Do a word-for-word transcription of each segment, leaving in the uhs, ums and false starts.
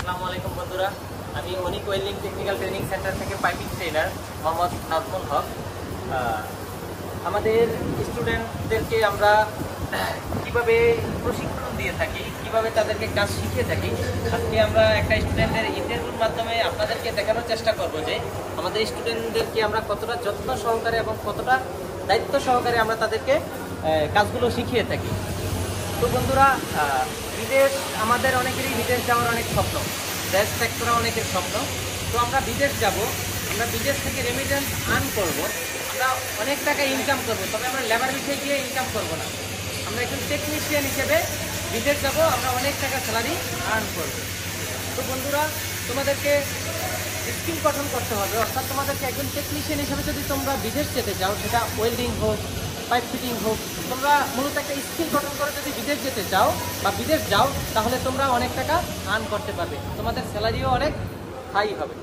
আসসালামু আলাইকুম বন্ধুরা, আমি Anik welding technical training centre থেকে পাইপিং ট্রেনার মোহাম্মদ নারফুল হক। আমাদের স্টুডেন্টদেরকে আমরা কীভাবে প্রশিক্ষণ দিয়ে থাকি, কীভাবে তাদেরকে কাজ শিখিয়ে থাকি, আজকে আমরা একটা স্টুডেন্টের ইন্টারভিউর মাধ্যমে আপনাদেরকে দেখানোর চেষ্টা করব যে আমাদের স্টুডেন্টদেরকে আমরা কতটা যত্ন সহকারে এবং কতটা দায়িত্ব সহকারে আমরা তাদেরকে কাজগুলো শিখিয়ে থাকি। তো বন্ধুরা, বিদেশ, আমাদের অনেকেরই বিদেশ যাওয়ার অনেক স্বপ্ন, দেশ ত্যাগ করা অনেকের স্বপ্ন। তো আমরা বিদেশ যাব, আমরা বিদেশ থেকে রেমিটেন্স আর্ন করব, আমরা অনেক টাকা ইনকাম করব, তবে আমরা লেবার বিষয়ে গিয়ে ইনকাম করব না, আমরা একজন টেকনিশিয়ান হিসেবে বিদেশ যাব, আমরা অনেক টাকা স্যালারি আর্ন করব। তো বন্ধুরা, তোমাদেরকে স্কিল গঠন করতে হবে, অর্থাৎ তোমাদেরকে একজন টেকনিশিয়ান হিসেবে যদি তোমরা বিদেশ যেতে চাও, সেটা ওয়েল্ডিং হোক, পাইপ ফিটিং হোক, তোমরা মূলত একটা স্কিল গঠন করে যদি বিদেশ যেতে চাও বা বিদেশ যাও, তাহলে তোমরা অনেক টাকা আর্ন করতে পারবে, তোমাদের স্যালারিও অনেক হাই হবে।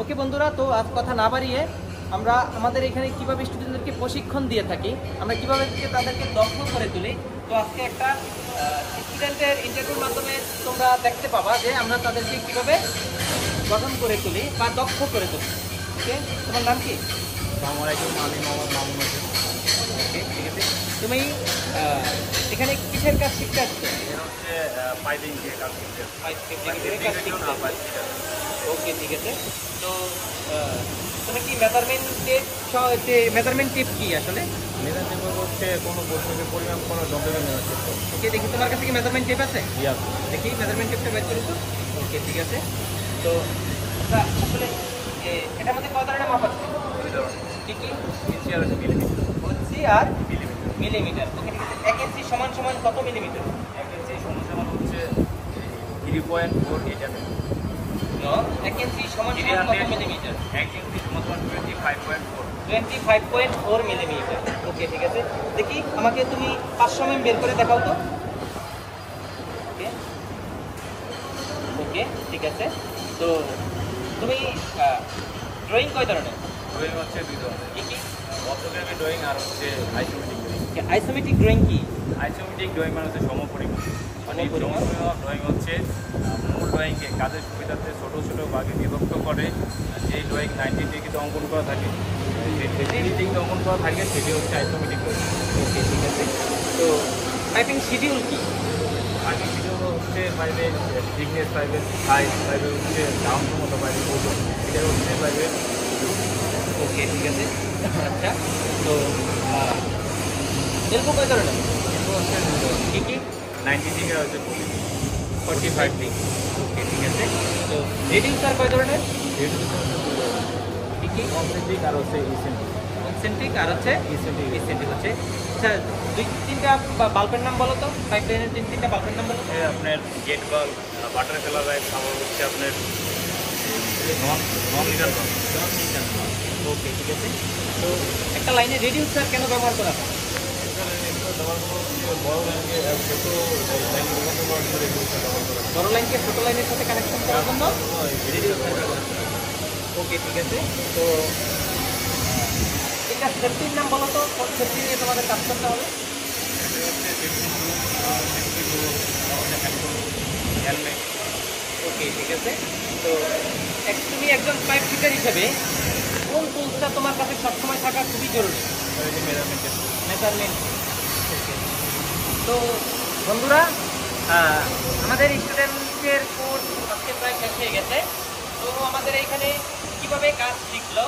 ওকে বন্ধুরা, তো আজ কথা না বাড়িয়ে আমরা আমাদের এখানে কীভাবে স্টুডেন্টদেরকে প্রশিক্ষণ দিয়ে থাকি, আমরা কীভাবে তাদেরকে দক্ষ করে তুলি, তো আজকে একটা স্টুডেন্টের ইন্টারভিউর মাধ্যমে তোমরা দেখতে পাবা যে আমরা তাদেরকে কীভাবে গঠন করে তুলি বা দক্ষ করে তুলি। ওকে, তোমার নাম কি? আমার একজন আমি মোহাম্মদ মামুন হোসেন। তুমি এখানে কিসের কাজ শিখতে আসছো? ওকে, ঠিক আছে। তো তুমি কি মেজারমেন্ট টেপ, মেজারমেন্ট টেপ কি আসলে? মেজারমেন্ট টেপ হচ্ছে কোনো বস্তুকে পরিমাপ করা যন্ত্র। ওকে, দেখি তোমার কাছে কি মেজারমেন্ট টেপ আছে? দেখি মেজারমেন্ট টেপটা বের করেছো। ওকে, ঠিক আছে। তো আসলে এটার মধ্যে কত ধরনের মাপ আছে? ঠিক আছে, আর মিলিমিটার। ওকে, ঠিক আছে। এক ইঞ্চি সমান সমান কত মিলিমিটার? এক ইঞ্চি সমান সমান হচ্ছে তিন পয়েন্ট চার আট। নো, এক ইঞ্চি সমান সমান কত মিলিমিটার? এক ইঞ্চি সমান সমান পঁচিশ পয়েন্ট চার পঁচিশ পয়েন্ট চার মিলিমিটার। ওকে, ঠিক আছে। দেখি আমাকে তুমি পাঁচশো এমএম বের করে দেখাও তো। ওকে, ওকে, ঠিক আছে। তো তুমি ড্রয়িং কয় ধরনের? ড্রয়িং হচ্ছে দুই ধরনের। কি কি? অর্থোগ্রাফি ড্রয়িং আর হচ্ছে আইসোমেট্রিক ড্রয়িং। আইসোমেট্রিক ড্রয়িং কি? আইসোমেট্রিক ড্রয়িং মানে হচ্ছে সমপরিমাণ। মানে সমপরিমাণ ড্রয়িং হচ্ছে মূল ড্রয়িংকে কাজের সুবিধার্থে ছোটো ছোটো ভাগে বিভক্ত করে। যে ড্রয়িং নাইনটি ডিগ্রিতে অঙ্কন করা থাকে, নাইনটি ডিগ্রিতে অঙ্কন করা থাকে, সেটি হচ্ছে আইসোমেট্রিক ড্রয়িং। ওকে, ঠিক আছে। তো পাইপিং শিডিউল কি? পাইপিং শিডিউল হচ্ছে পাইপের থিকনেস, পাইপের সাইজ, পাইপের হচ্ছে দাম, মতো পাইপের ওজন, এটা হচ্ছে পাইপের। ওকে, ঠিক আছে। আচ্ছা, তো এরকম কয় ধরনের? কি কি? নাইনটি থেকে হচ্ছে ফর্টি ফাইভ ডিগ্রি। ওকে, ঠিক আছে। তো রিডিংস আর কয় ধরনের? কি কি? কনসেন্ট্রিক আর হচ্ছে ইসেন্ট্রিক। কনসেন্ট্রিক আর হচ্ছে ইসেন্ট্রিক। ইসেন্ট্রিক হচ্ছে। আচ্ছা, দুই তিনটা বাল্বের নাম বলো তো, পাইপ লাইনের তিন তিনটা বাল্বের নাম বলো। আপনার gate bulb, butter colour bulb, আবার হচ্ছে আপনার নন নন লিটার বাল্ব। নন লিটার বাল্ব। ওকে, ঠিক আছে। তো একটা লাইনে রিডিউসার কেন ব্যবহার করা হয়? বড় লাইনকে ছোটো লাইনের সাথে কানেকশন করার জন্য রিডিউসার ব্যবহার করা হয়। ওকে, ঠিক আছে। তো এটা সেফটির নাম বলো তো, কোন সেফটি নিয়ে তোমাদের কাজ করতে হবে? হেলমেট। ওকে, ঠিক আছে। তো তুমি একজন পাইপ ফিটার হিসেবে কোন টুলসটা তোমার কাছে সবসময় থাকা খুবই জরুরি? মেজারমেন্ট। তো বন্ধুরা, আমাদের স্টুডেন্টদের কোর্স আজকে প্রায় শেষ হয়ে গেছে। তো আমাদের এখানে কীভাবে কাজ শিখলো,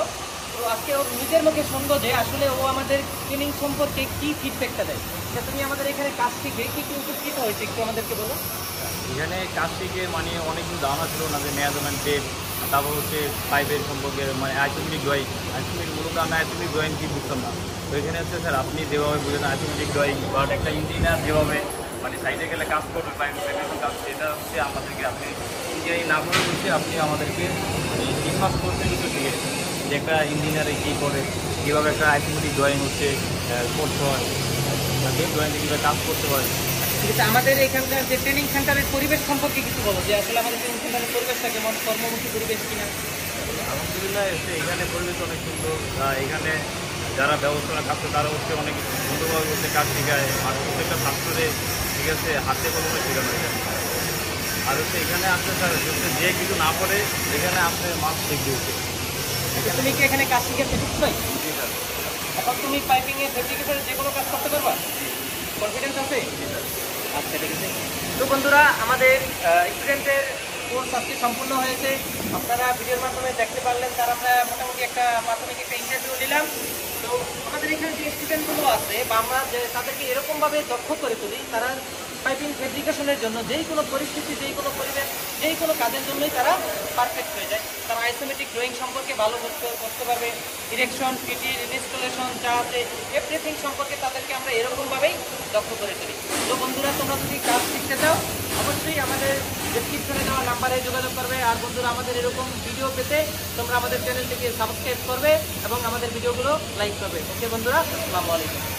তো আজকে ও নিজের মুখে শুনবো যে আসলে ও আমাদের ট্রেনিং সম্পর্কে কী ফিডব্যাকটা দেয়। সেটা তুমি আমাদের এখানে কাজ শিখে কী কী উপকৃত হয়েছে একটু আমাদেরকে বলো। এখানে কাজ শিখে মানে অনেক কিছু ধারণা ছিল না, যে মেজারমেন্ট টেপ, তারপর হচ্ছে পাইপের সম্পর্কে, মানে আইসোমেট্রিক ড্রয়িং। আইসোমেট্রিক মূলত আমি আইসোমেট্রিক ড্রয়িং কি বুঝতাম না। তো এখানে হচ্ছে স্যার আপনি যেভাবে বুঝেন আইসোমেট্রিক ড্রয়িং, বাট একটা ইঞ্জিনিয়ার যেভাবে মানে সাইডে গেলে কাজ করবে পাইপের কাজ, সেটা হচ্ছে আমাদেরকে আপনি ইঞ্জিনিয়ারিং না করে বলছে আপনি আমাদেরকে তিন মাস করতে কিছু শিখেছেন, যে একটা ইঞ্জিনিয়ারে কী করে, কীভাবে একটা আইসোমেট্রিক ড্রয়িং হচ্ছে করতে হয়, ড্রয়িংটা কীভাবে কাজ করতে হয়। ঠিক আছে, আমাদের এখানকার যে ট্রেনিং সেন্টারের পরিবেশ সম্পর্কে কিছু বলো, যে আসলে আমাদের ট্রেনিং সেন্টারের পরিবেশটা কেমন, কর্মমুখী পরিবেশ কিনা? আলহামদুলিল্লাহ, এখানে পরিবেশ অনেক সুন্দর। এখানে যারা ব্যবস্থাপনা ছাত্র, তারা হচ্ছে অনেক সুন্দরভাবে হচ্ছে কাজ শেখায়, আর প্রত্যেকটা ছাত্রদের ঠিক আছে হাতে কলমে শেখানো যায়। আর হচ্ছে এখানে আপনার যে কিছু না পড়ে এখানে আপনার মাস্ক চেক দিয়েছে। তুমি কি এখানে কাজ শিখে পেয়েছো ভাই? জি স্যার। এখন তুমি পাইপিং এর ফেব্রিকেশনের যে কোনো কাজ করতে পারবা, কনফিডেন্স আছে? জি স্যার। আচ্ছা ঠিক আছে। তো বন্ধুরা, আমাদের স্টুডেন্টের কোর্স আজকে সম্পূর্ণ হয়েছে, আপনারা ভিডিওর মাধ্যমে দেখতে পারলেন। তার আমরা মোটামুটি একটা প্রাথমিক একটা ইন্টারভিউ নিলাম। তো আমাদের এখানে যে স্টুডেন্টগুলো আছে বা আমরা যে তাদেরকে এরকমভাবে দক্ষ করে তুলি, তারা পাইপিং ফেব্রিকেশনের জন্য যেই কোনো পরিস্থিতি, যেই কোনো পরিবেশ, যেই কোনো কাজের জন্যই তারা পারফেক্ট হয়ে যায়। তারা আইসোমেট্রিক ড্রয়িং সম্পর্কে ভালো করতে পারবে, ইরেকশন, ফিটিং, ইনস্টলেশন, চার্টে এভরিথিং সম্পর্কে তাদেরকে আমরা এরকমভাবেই দক্ষ করে তুলি। তো বন্ধুরা, তোমরা যদি কাজ শিখতে চাও অবশ্যই আমাদের ডেসক্রিপশনে দেওয়া নাম্বারে যোগাযোগ করবে। আর বন্ধুরা, আমাদের এরকম ভিডিও পেতে তোমরা আমাদের চ্যানেলটিকে সাবস্ক্রাইব করবে এবং আমাদের ভিডিওগুলো লাইক করবে। ওকে বন্ধুরা, আসসালামু আলাইকুম।